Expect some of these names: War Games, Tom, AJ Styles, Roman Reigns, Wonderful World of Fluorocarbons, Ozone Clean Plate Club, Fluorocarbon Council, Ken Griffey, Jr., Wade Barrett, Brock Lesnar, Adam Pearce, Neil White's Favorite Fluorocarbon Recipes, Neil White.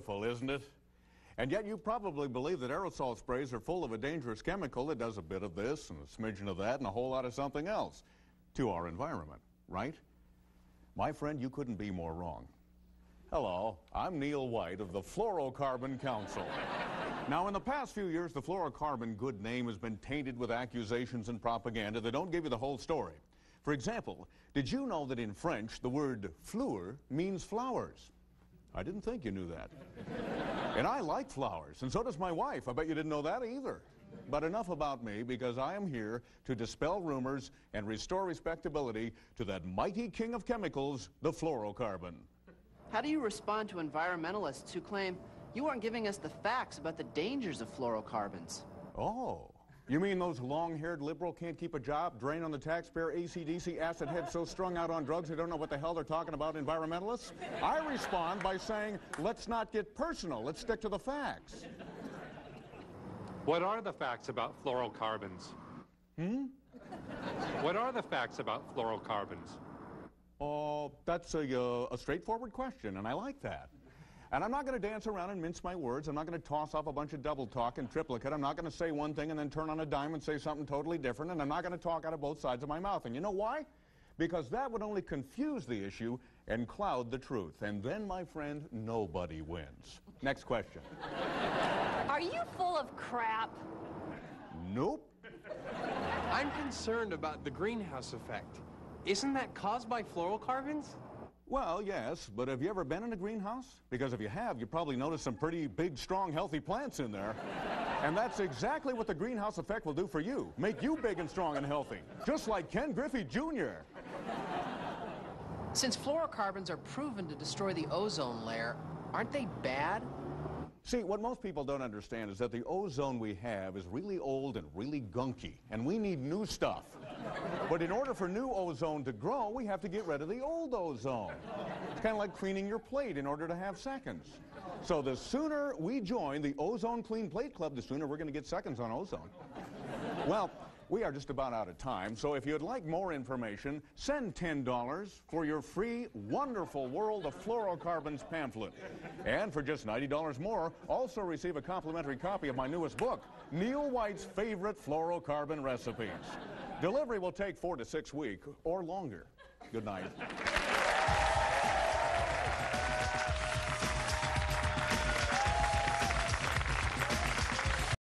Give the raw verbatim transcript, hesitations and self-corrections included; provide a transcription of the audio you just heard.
beautiful, isn't it? And yet you probably believe that aerosol sprays are full of a dangerous chemical that does a bit of this and a smidgen of that and a whole lot of something else to our environment, right? My friend, you couldn't be more wrong. Hello, I'm Neil White of the Fluorocarbon Council. Now, in the past few years, the fluorocarbon good name has been tainted with accusations and propaganda that don't give you the whole story. For example, did you know that in French, the word fleur means flowers? I didn't think you knew that. And I like flowers, and so does my wife. I bet you didn't know that either. But enough about me, because I am here to dispel rumors and restore respectability to that mighty king of chemicals, the fluorocarbon. How do you respond to environmentalists who claim you aren't giving us the facts about the dangers of fluorocarbons? Oh, you mean those long-haired liberal can't keep a job, drain on the taxpayer, A C D C acid heads so strung out on drugs they don't know what the hell they're talking about, environmentalists? I respond by saying, let's not get personal, let's stick to the facts. What are the facts about fluorocarbons? Hmm? What are the facts about fluorocarbons? Oh, that's a, uh, a straightforward question, and I like that. And I'm not going to dance around and mince my words. I'm not going to toss off a bunch of double talk and triplicate. I'm not going to say one thing and then turn on a dime and say something totally different. And I'm not going to talk out of both sides of my mouth. And you know why? Because that would only confuse the issue and cloud the truth. And then, my friend, nobody wins. Next question. Are you full of crap? Nope. I'm concerned about the greenhouse effect. Isn't that caused by fluorocarbons? Well, yes, but have you ever been in a greenhouse? Because if you have, you probably noticed some pretty big, strong, healthy plants in there. And that's exactly what the greenhouse effect will do for you. Make you big and strong and healthy. Just like Ken Griffey, Junior Since fluorocarbons are proven to destroy the ozone layer, aren't they bad? See, what most people don't understand is that the ozone we have is really old and really gunky, and we need new stuff. But in order for new ozone to grow, we have to get rid of the old ozone. It's kind of like cleaning your plate in order to have seconds. So the sooner we join the Ozone Clean Plate Club, the sooner we're going to get seconds on ozone. Well, we are just about out of time, so if you'd like more information, send ten dollars for your free Wonderful World of Fluorocarbons pamphlet. And for just ninety dollars more, also receive a complimentary copy of my newest book, Neil White's Favorite Fluorocarbon Recipes. Delivery will take four to six weeks or longer. Good night.